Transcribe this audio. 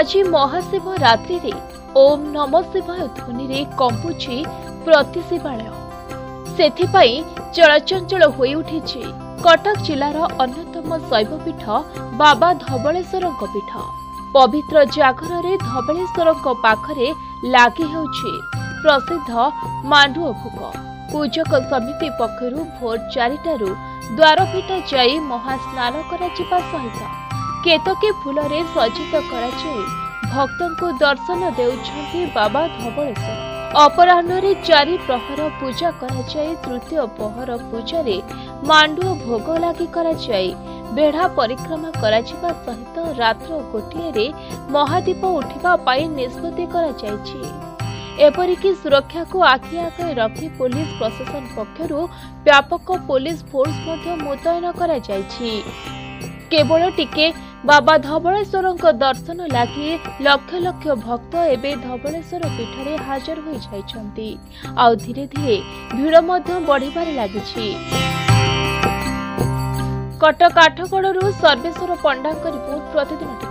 আজ মহাশিবরাত্রি ওম নম শিবায় ধ্বনি কম্পুছি প্রতি শিবালয়। সেপাই চলাচঞ্চল হয়ে উঠিছে কটক জেলার অন্যতম শৈবপীঠ বাবা ধবলেশ্বর পীঠ। পবিত্র জাগরের ধবলেশ্বর পাখে লাগি হচ্ছে প্রসিদ্ধ মান্ডু ভোগ। পূজক সমিতি পক্ষর ভোর 4টার দ্বারভিটা যাই মহাস্নান করা সহিত কেতকে ফুলরে সজ্জিত করা ভক্তଙ୍କୁ দর্শন দেউଛନ୍ତି বাবা ধবলেশ্বর। অপরাহ্নরে 4 প্রহর পূজা করা যায়। তৃতীয় প্রহর পূজারে মান্ডুয়া ভোগ লাগি করা যায়। বেড়া পরিক্রমা করা যাওয়া সহিত রাত্র গোটিয়েরে মহাদীপ উঠিবা পাই নিষ্পত্তি করা যাইছে। এপরিকি সুরক্ষাকু আখি আগে রাখি পুলিশ প্রশাসন পক্ষর ব্যাপক পুলিশ ফোর্স মধ্যে মোতায়েন করা যাইছে। কেবল টিকে বাবা ধবলেশ্বরଙ୍କ দর্শন লাগি লক্ষ লক্ষ ভক্ত এবে ধবলেশ্বর পীঠে হাজর হয়ে যাইছন্তি। আউ ধীরে ধীরে ভিড় মধ্যে বড়িবার লাগিছি। কটক আঠগড়রু সর্বেশ্বর পণ্ডাଙ୍କ রিপোর্ট প্রতিদিন।